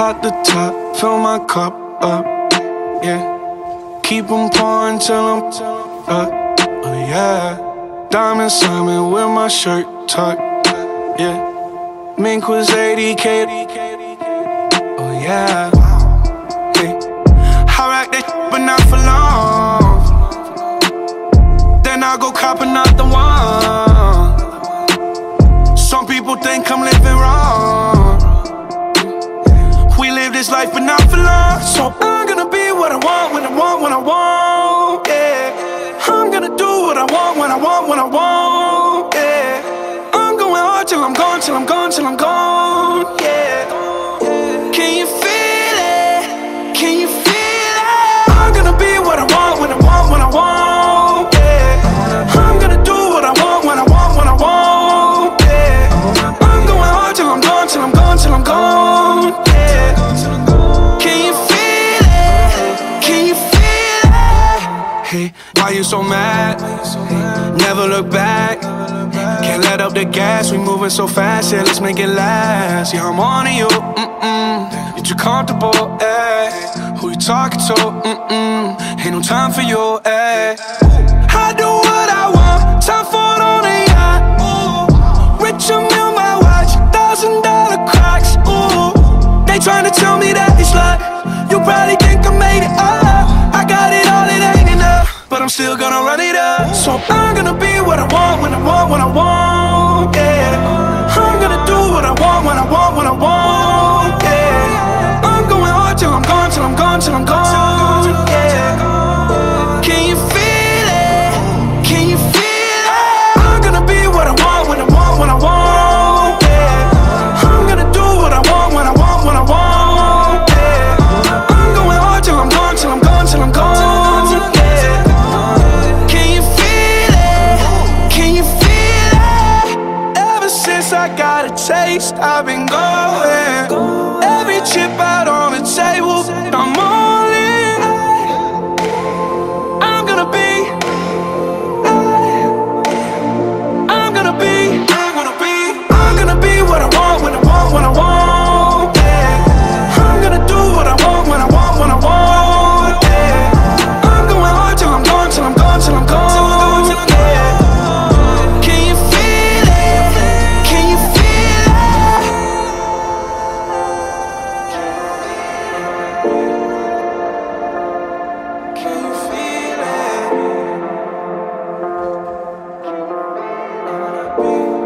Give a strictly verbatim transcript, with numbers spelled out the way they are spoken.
pop the top, fill my cup up, yeah. Keep them pouring till I'm up, oh yeah. Diamond Simon with my shirt tucked, yeah. Mink was eighty K, oh yeah. Hey, I rock that but not for long. Then I go cop another one. Some people think I'm living wrong. We live this life but not for long. So I'm gonna be what I want, when I want, when I want, yeah. I'm gonna do what I want, when I want, when I want, yeah. I'm going hard till I'm gone, till I'm gone, till I'm gone, yeah. Can you feel it? Can you feel it? I'm gonna be what I want, when I want, when I want, yeah. I'm gonna do what I want, when I want, when I want, yeah. I'm going hard till I'm gone, till I'm gone, till I'm gone, yeah. Hey, why you so mad? Hey, never look back. Can't let up the gas, we moving so fast. Yeah, let's make it last. Yeah, I'm on to you, mm-mm. You're too comfortable, eh? Who you talking to, mm-mm. Ain't no time for you, eh? I do what I want, time for it on a yacht. Rich, I'm on my watch, thousand dollar Crocs. Ooh, they trying to tell me that it's luck. You probably think I made it up. I got it all, it ain't. But I'm still gonna run it up. So I'm gonna be what I want, when I want, when I want, yeah. I'm gonna do what I want, when I want, when I want, yeah. I'm going hard till I'm gone, till I'm gone, till I'm gone, yeah. Can you feel it? Can you feel it? I'm gonna be what I want, when I want, when I want, yeah. I'm gonna do what I want, when I want, when I want, yeah. I'm going hard till I'm gone, till I'm gone, till I'm gone, yeah. I got a taste, I've been going. Every chip out on the table, I'm all in. I'm gonna be, I'm gonna be, I'm gonna be, I'm gonna be what I want, when I want, when I want, yeah. I'm gonna do what I want, when I want, when I want, yeah. I'm going hard till I'm gone, till I'm gone, till I'm gone, yeah. Thank you.